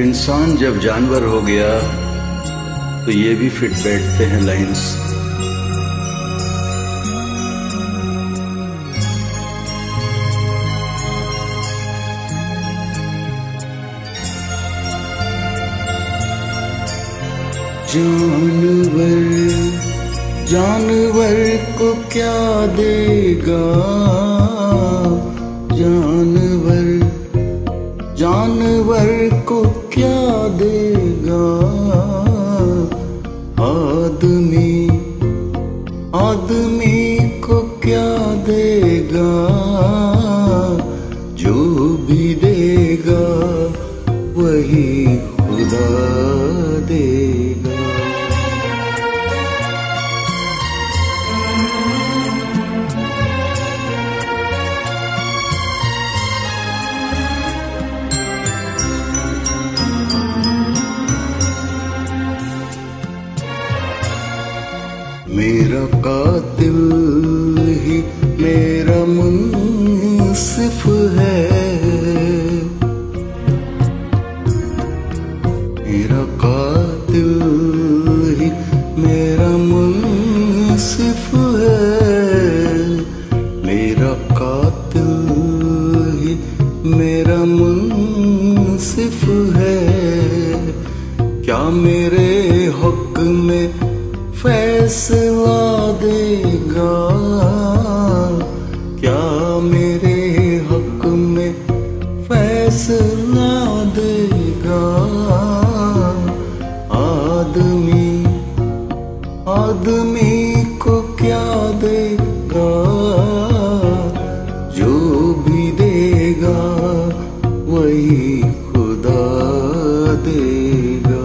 इंसान जब जानवर हो गया तो ये भी फिट बैठते हैं लाइंस। जानवर जानवर को क्या देगा, जानवर जानवर को क्या देगा, आदमी आदमी को क्या देगा, जो भी देगा वही खुदा देगा। मेरा कातिल ही मेरा मुंसिफ है, मेरा कातिल ही मेरा मुंसिफ है, मेरा कातिल ही मेरा मुंसिफ है। क्या मेरे हक में फैसला देगा, क्या मेरे हक में फैसला देगा, आदमी आदमी को क्या देगा, जो भी देगा वही खुदा देगा।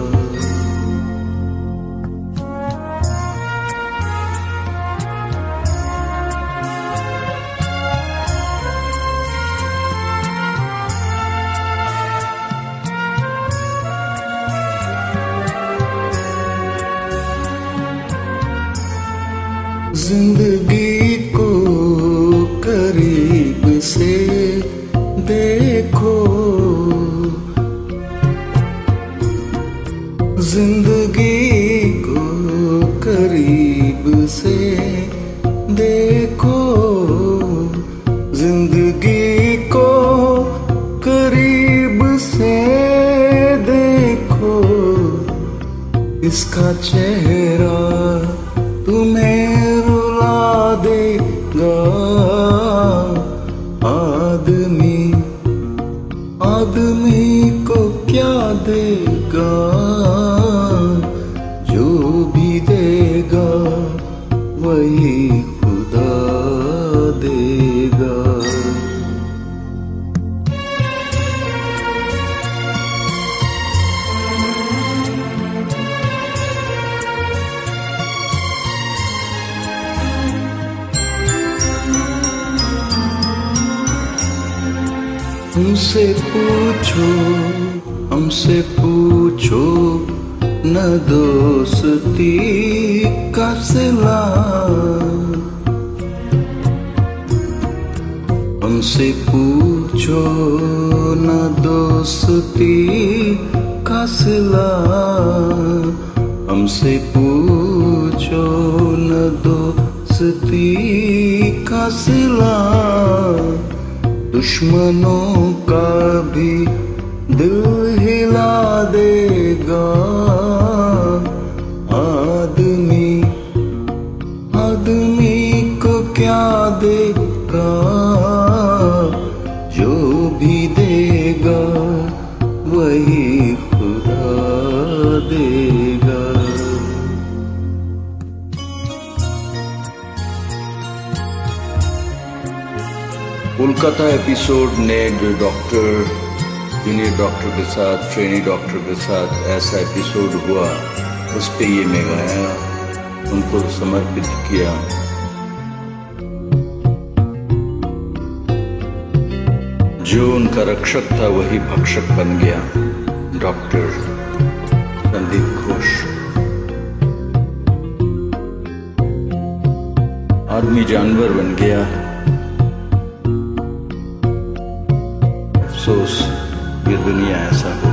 जिंदगी को करीब से देखो, जिंदगी को करीब से देखो, जिंदगी को करीब से देखो, इसका चेहरा तुम्हें रुला देगा, आदमी आदमी को क्या देगा, जो भी देगा वही खुदा देगा। हमसे पूछो न दोस्ती का सिला, हमसे पूछो न दोस्ती का सिला, हमसे पूछो न दोस्ती का सिला। दुश्मनों का भी दिल हिला देगा, आदमी आदमी को क्या देगा, जो भी देगा वही खुदा देगा। कोलकाता एपिसोड ने जो डॉक्टर जूनियर डॉक्टर के साथ ट्रेनी डॉक्टर के साथ ऐसा एपिसोड हुआ, उस पे ये मैं गाया, उनको समर्पित किया। जो उनका रक्षक था वही भक्षक बन गया, डॉक्टर संदीप घोष। आदमी जानवर बन गया, अफसोस ये दुनिया ऐसा हो।